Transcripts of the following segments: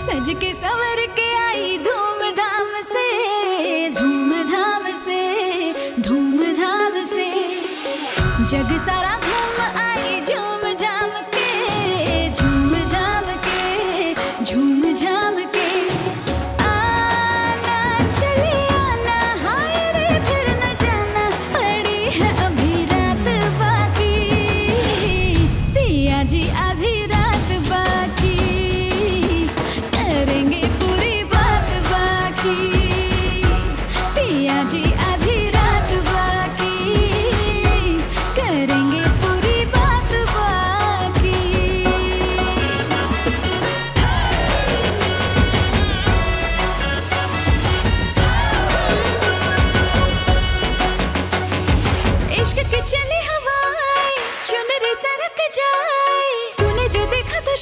सज के सवर के आई धूमधाम से धूमधाम से जग सारा घूम आई झूम झाम के झूम झाम के आना चले आना हाय रे फिर न जाना पड़ी है अभी रात बाकी पिया जी अभी रात बाकी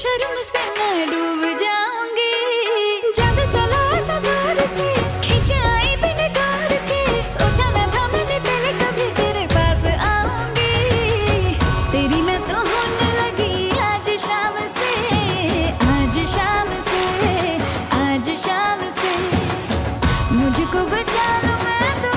शर्म से मैं डूब जाऊंगी जब चला ससुर से खींच आई बिन डर के सोचा न था मैंने पहले कभी तेरे पास आऊंगी तेरी मैं तो होने लगी आज शाम से मुझको बचा लो मैं तो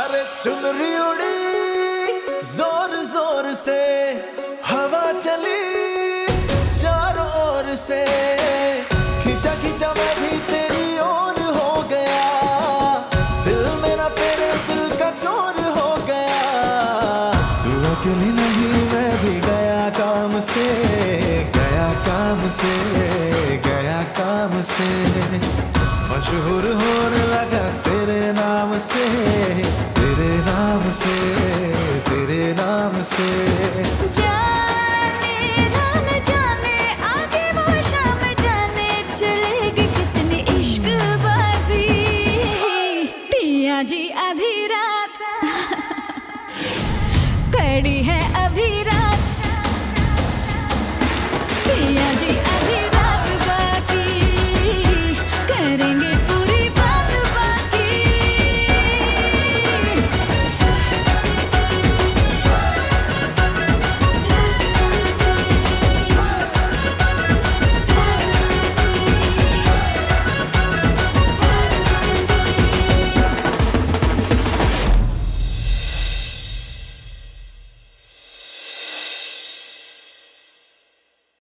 अरे चुनरी उड़ी जोर जोर से हवा चली चारों ओर से खींचा खींचा मैं भी तेरी ओर हो गया दिल मेरा तेरे दिल का चोर हो गया तू अकेली नहीं मैं भी गया काम से मशहूर होने लगा तेरे नाम से जाने आगे वो शाम जाने चलेगी कितनी इश्कबाजी पिया जी।